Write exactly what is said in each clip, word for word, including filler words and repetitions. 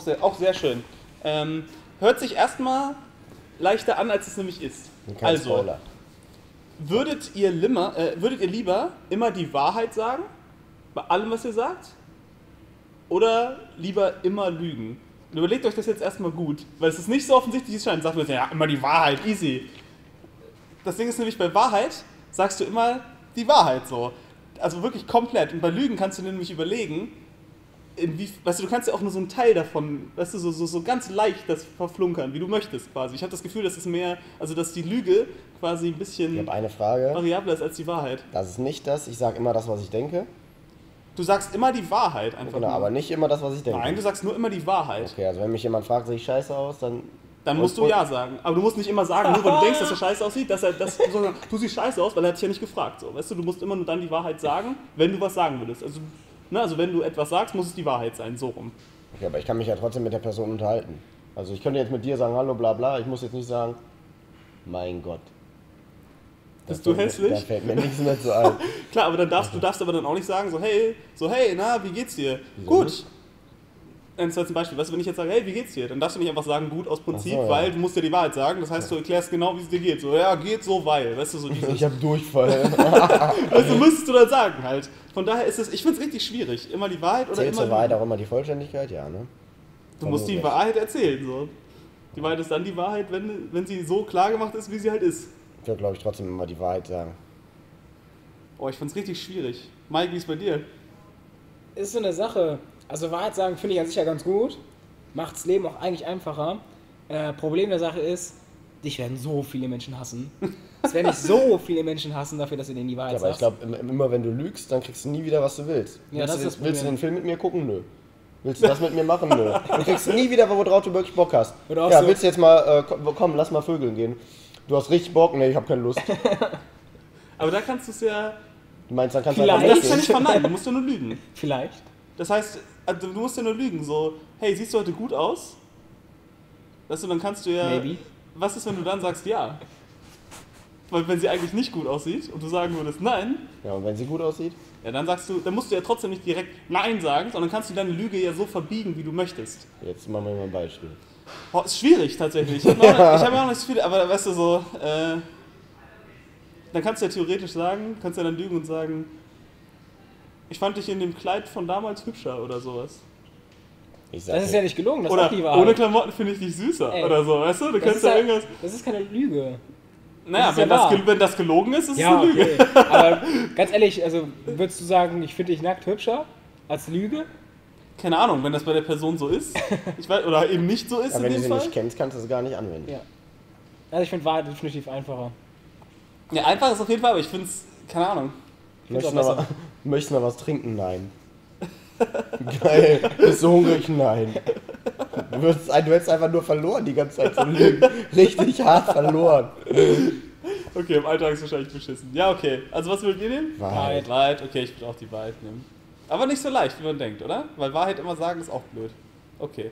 auch sehr, auch sehr schön. Ähm, hört sich erstmal leichter an, als es nämlich ist. Kein also, Spoiler. Würdet ihr, limmer, äh, würdet ihr lieber immer die Wahrheit sagen, bei allem, was ihr sagt, oder lieber immer lügen? Und überlegt euch das jetzt erstmal gut, weil es ist nicht so offensichtlich, wie es scheint. Sagt man jetzt, ja, immer die Wahrheit, easy. Das Ding ist nämlich, bei Wahrheit sagst du immer die Wahrheit so. Also wirklich komplett. Und bei Lügen kannst du dir nämlich überlegen, inwie, weißt du, du kannst ja auch nur so einen Teil davon, weißt du, so, so, so ganz leicht das verflunkern, wie du möchtest quasi. Ich habe das Gefühl, dass es mehr, also dass die Lüge quasi ein bisschen ich hab eine Frage. variabler ist als die Wahrheit. Das ist nicht das, ich sage immer das, was ich denke. Du sagst immer die Wahrheit einfach. Genau, nur. aber nicht immer das, was ich denke. Nein, du sagst nur immer die Wahrheit. Okay, also wenn mich jemand fragt, sehe ich scheiße aus, dann... Dann musst du ja sagen. Aber du musst nicht immer sagen, nur weil du denkst, dass er scheiße aussieht, dass er das, sondern du siehst scheiße aus, weil er hat dich ja nicht gefragt. So. Weißt du, du musst immer nur dann die Wahrheit sagen, wenn du was sagen würdest. Also, ne, also wenn du etwas sagst, muss es die Wahrheit sein, so rum. Okay, aber ich kann mich ja trotzdem mit der Person unterhalten. Also ich könnte jetzt mit dir sagen, hallo, bla bla, ich muss jetzt nicht sagen, mein Gott. Bist du hässlich? Da fällt mir nichts mehr zu ein. Klar, aber dann darfst, du darfst aber dann auch nicht sagen, so hey, so hey, na, wie geht's dir? Wieso Gut. Nicht? Ein Beispiel, weißt du, wenn ich jetzt sage, hey, wie geht's dir? Dann darfst du nicht einfach sagen, gut aus Prinzip, so, ja. weil du musst ja die Wahrheit sagen. Das heißt, du erklärst genau, wie es dir geht. So, ja, geht so, weil, weißt du, so dieses... Ich hab Durchfall. Also müsstest du dann sagen halt. Von daher ist es, ich find's richtig schwierig. Immer die Wahrheit oder Zählst immer... Zählt zur Wahrheit auch immer die Vollständigkeit? Ja, ne? Du musst die Wahrheit erzählen, so. Die Wahrheit ist dann die Wahrheit, wenn, wenn sie so klar gemacht ist, wie sie halt ist. Ich würde, glaube ich, trotzdem immer die Wahrheit sagen. Oh, ich find's richtig schwierig. Mike, wie ist bei dir? Ist so eine Sache... Also Wahrheit sagen finde ich an sich ja ganz gut, macht das Leben auch eigentlich einfacher. Äh, Problem der Sache ist, dich werden so viele Menschen hassen. Es werden dich so viele Menschen hassen dafür, dass du denen die Wahrheit ja, sagst. Aber ich glaube, immer wenn du lügst, dann kriegst du nie wieder, was du willst. Ja, willst, das du, ist das willst du den Film mit mir gucken? Nö. Willst du das mit mir machen? Nö. Du kriegst nie wieder, worauf du wirklich Bock hast. Oder auch ja, so willst du jetzt mal, äh, komm, lass mal vögeln gehen. Du hast richtig Bock? Nee, ich habe keine Lust. Aber da kannst du es ja... Du meinst, dann kannst du halt nicht verneinen, du musst ja nur lügen. Vielleicht. Das heißt, du musst ja nur lügen, so, hey, siehst du heute gut aus? Weißt du, dann kannst du ja... Maybe. Was ist, wenn du dann sagst, ja? Weil wenn sie eigentlich nicht gut aussieht und du sagen würdest, nein... Ja, und wenn sie gut aussieht? Ja, dann sagst du, dann musst du ja trotzdem nicht direkt nein sagen, sondern kannst du deine Lüge ja so verbiegen, wie du möchtest. Jetzt machen wir mal ein Beispiel. Boah, ist schwierig tatsächlich. Ich habe ja hab auch noch nicht so viel, aber weißt du, so... Äh, dann kannst du ja theoretisch sagen, kannst ja dann lügen und sagen... Ich fand dich in dem Kleid von damals hübscher oder sowas. Ich sag das ist ja nicht gelogen, das ist auch die Wahrheit. Ohne Klamotten finde ich dich süßer Ey. oder so, weißt du? Du kannst ja halt, irgendwas. Das ist keine Lüge. Naja, das wenn, ja das, wenn das gelogen ist, ist ja, es eine Lüge. Okay. Aber ganz ehrlich, also würdest du sagen, ich finde dich nackt hübscher als Lüge? Keine Ahnung, wenn das bei der Person so ist. Ich weiß, oder eben nicht so ist. Aber in wenn dem du sie Fall. nicht kennst, kannst du es gar nicht anwenden. Ja. Also ich finde Wahrheit definitiv einfacher. Ja, einfach ist auf jeden Fall, aber ich finde es, keine Ahnung. Möchtest du, mal, möchtest du mal was trinken? Nein. Geil. Bist du hungrig? Nein. Du, wirst, du hättest einfach nur verloren die ganze Zeit zum Lügen. Richtig hart verloren. Okay, im Alltag ist wahrscheinlich beschissen. Ja, okay. Also was würdet ihr nehmen? Wahrheit. Wahrheit. Okay, ich würde auch die Wahrheit nehmen. Aber nicht so leicht, wie man denkt, oder? Weil Wahrheit immer sagen ist auch blöd. Okay.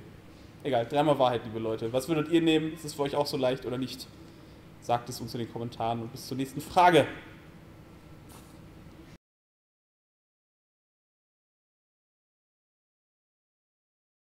Egal, dreimal Wahrheit, liebe Leute. Was würdet ihr nehmen? Ist es für euch auch so leicht oder nicht? Sagt es uns in den Kommentaren und bis zur nächsten Frage.